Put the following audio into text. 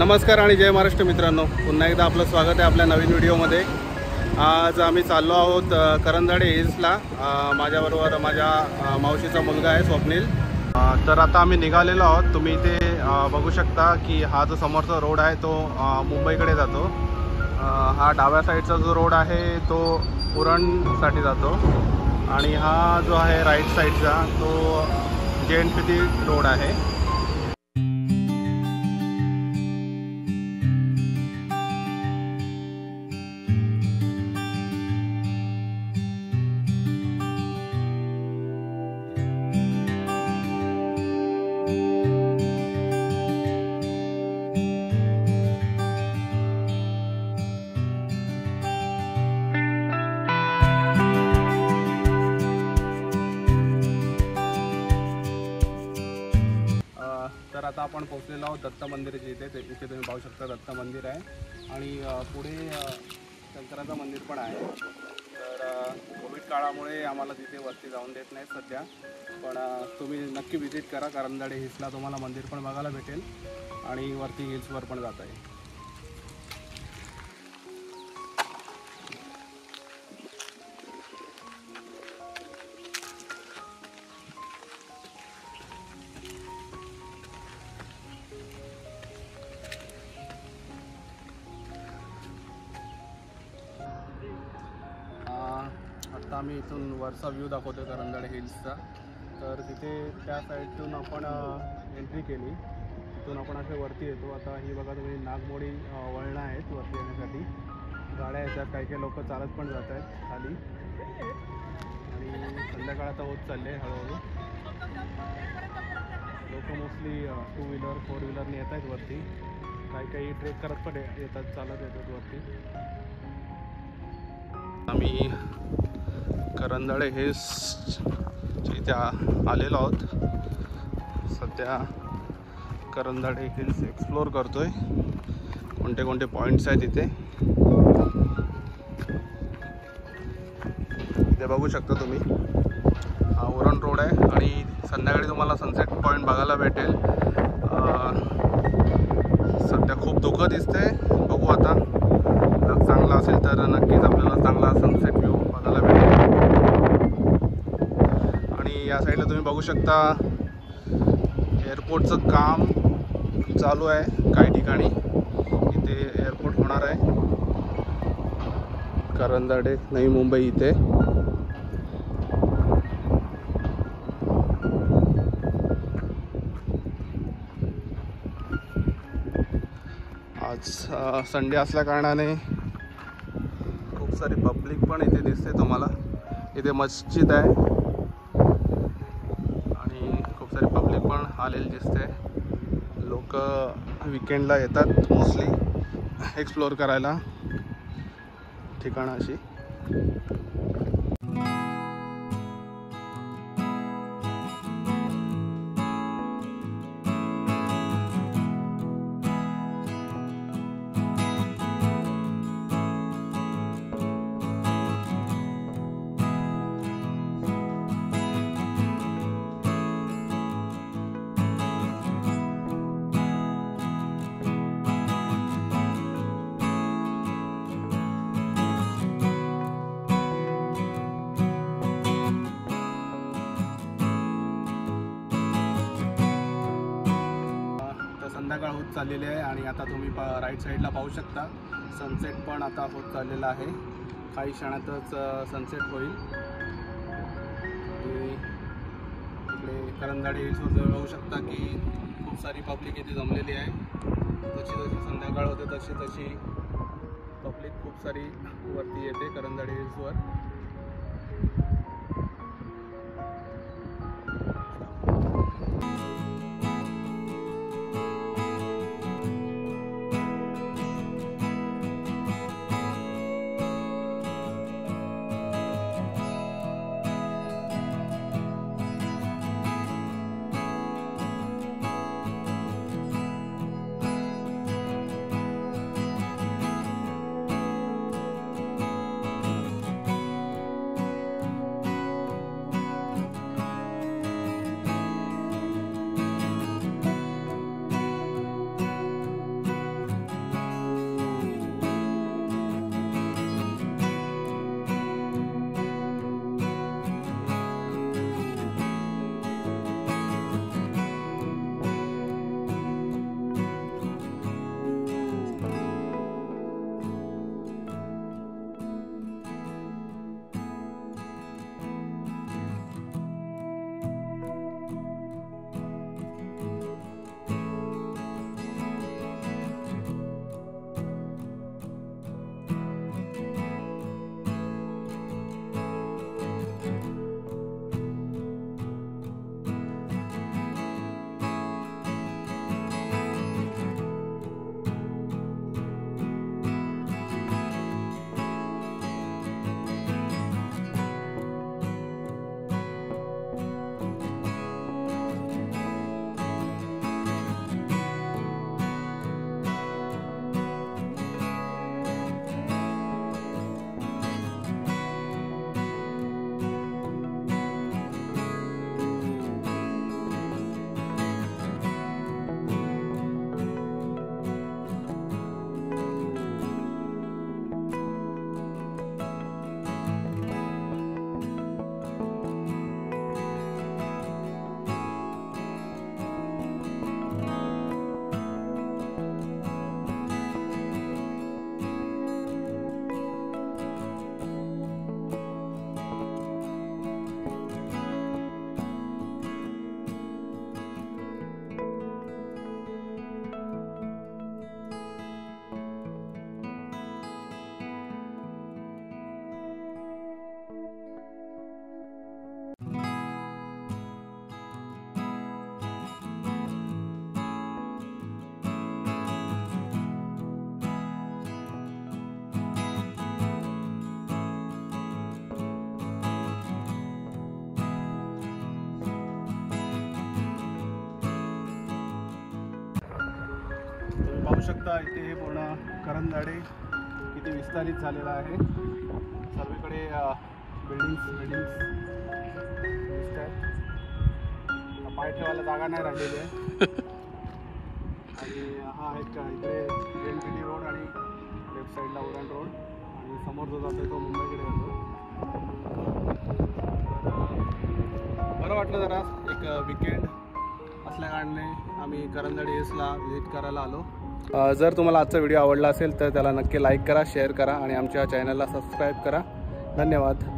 नमस्कार आणि जय महाराष्ट्र मित्रांनो, पुन्हा एकदा आपलं स्वागत आहे आपल्या नवीन व्हिडिओमध्ये। आज आम्ही चाललो आहोत करंजाड हिल्सला। माझ्याबरोबर माझ्या मावशीचा मुलगा आहे स्वप्नील। तर आता आम्ही निघालेलो आहोत। तुम्ही इथे बघू शकता की हा जो समोरचा रोड आहे तो मुंबईकडे जातो। हा डाव्या साईडचा जो रोड आहे तो उरणसाठी जातो आणि हा जो आहे राईट साईडचा तो JNPT रोड आहे। तर आता आपण पोहोचलेलो आहोत दत्त मंदिराच्या इथे। ते इथे तुम्ही पाहू शकता दत्त मंदिर आहे आणि पुढे शंकराचं मंदिर पण आहे। तर कोविड काळामुळे आम्हाला तिथे वरती जाऊन देत नाहीत सध्या, पण तुम्ही नक्की व्हिजिट करा। करंजाड हिल्सला तुम्हाला मंदिर पण बघायला भेटेल आणि वरती हिल्सवर पण जाता येईल। आता आम्ही इथून वरचा व्ह्यू दाखवतो करंजाड हिल्सचा। तर तिथे त्या साईडतून आपण एंट्री केली, तिथून आपण असे वरती येतो। आता ही बघा तुम्ही नागमोडी वळणं आहेत वरती येण्यासाठी। गाड्या येतात, काही काही लोक चालत पण जात आहेत खाली आणि संध्याकाळ आता होत चालले हळूहळू। लोक मोस्टली 2-व्हीलर 4-व्हीलरने येत आहेत वरती, काही काही ट्रेक करत पण येतात, चालत येतात वरती। आम्ही करंजाड हिल्स इथे आलेलो आहोत। सध्या करंजाड हिल्स एक्सप्लोर करतोय, कोणते कोणते पॉईंट्स आहेत इथे। इथे बघू शकता तुम्ही हा उरण रोड आहे आणि संध्याकाळी तुम्हाला सनसेट पॉईंट बघायला भेटेल। सध्या खूप धुकं दिसतंय, बघू आता जर चांगला असेल तर नक्कीच आपल्याला चांगला सनसेट व्ह्यू बघायला भेटेल। या साईडला तुम्ही बघू शकता एअरपोर्टचं काम चालू आहे काही ठिकाणी। इथे एअरपोर्ट होणार आहे करंजाड नवी मुंबई इथे। आज संडे असल्या कारणाने खूप सारी पब्लिक पण इथे दिसते तुम्हाला। इथे मस्जिद आहे, आलेली दिसते। लोक वीकेंडला येतात मोस्टली एक्सप्लोर करायला ठिकाणं अशी। संध्याकाळ होत चाललेली आहे आणि आता तुम्ही राईट साईडला पाहू शकता सनसेट पण आता होत चाललेला आहे। काही क्षणातच सनसेट होईल। इकडे करंजाड हिल्सवर तुम्ही बघू शकता की खूप सारी पब्लिक इथे जमलेली आहे। जशी जशी संध्याकाळ होते तशी तशी पब्लिक खूप सारी वरती येते करंजाड हिल्सवर। पाहू शकता इथे हे पूर्ण करंजाडे इथे विस्तारित झालेला आहे. सर्वीकडे बिल्डिंग्स दिसत आहेत. पाय ठेवायला जागा नाही राहिलेली आहे. आणि हा इकडे JNPT रोड आणि लेफ्ट साईडला उरण रोड आणि समोर जो जातो तो मुंबईकडे जातो. बरं वाटलं जरा एक वीकेंड असल्या कारणाने आम्ही करंजाडे हिल्सला व्हिजिट करायला आलो. जर तुम्हाला आजचा व्हिडिओ आवडला असेल तर त्याला नक्की लाईक करा, शेअर करा आणि आमच्या चॅनलला सबस्क्राईब करा. धन्यवाद.